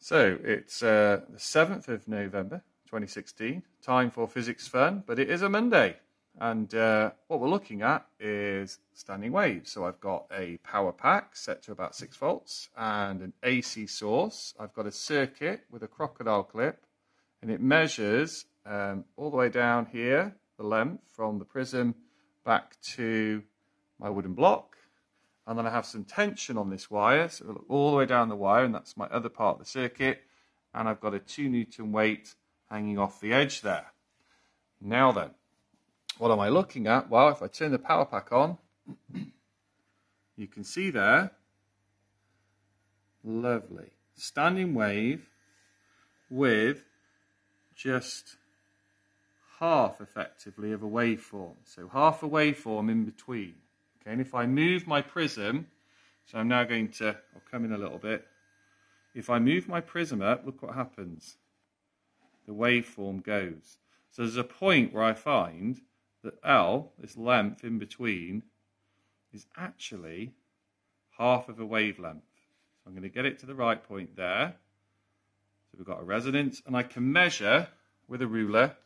So it's the 7th of November 2016, time for physics fun, but it is a Monday. And what we're looking at is standing waves. So I've got a power pack set to about 6 volts and an AC source. I've got a circuit with a crocodile clip, and it measures all the way down here, the length from the prism back to my wooden block. And then I have some tension on this wire, so look all the way down the wire, and that's my other part of the circuit. And I've got a 2 Newton weight hanging off the edge there. Now then, what am I looking at? Well, if I turn the power pack on, you can see there, lovely, standing wave with just half, effectively, of a waveform. So half a waveform in between. Okay, and if I move my prism, so I'm now going to, I'll come in a little bit. If I move my prism up, look what happens. The waveform goes. So there's a point where I find that L, this length in between, is actually half of a wavelength. So I'm going to get it to the right point there. So we've got a resonance, and I can measure with a ruler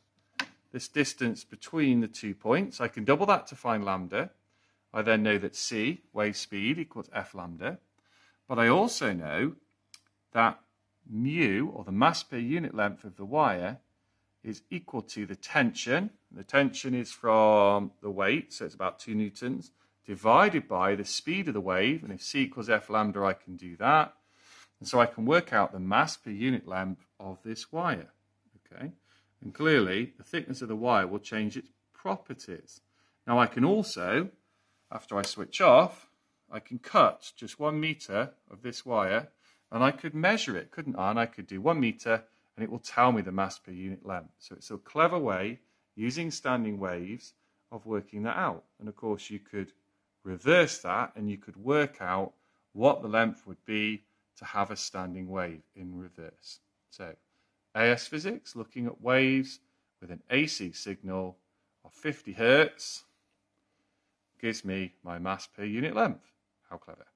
this distance between the 2 points. I can double that to find lambda. I then know that c, wave speed, equals f lambda. But I also know that mu, or the mass per unit length of the wire, is equal to the tension. The tension is from the weight, so it's about 2 newtons, divided by the speed of the wave. And if c equals f lambda, I can do that. And so I can work out the mass per unit length of this wire. Okay, and clearly, the thickness of the wire will change its properties. Now I can also, after I switch off, I can cut just 1 meter of this wire, and I could measure it, couldn't I? And I could do 1 meter, and it will tell me the mass per unit length. So it's a clever way, using standing waves, of working that out. And of course, you could reverse that, and you could work out what the length would be to have a standing wave in reverse. So AS Physics, looking at waves with an AC signal of 50 hertz, gives me my mass per unit length. How clever.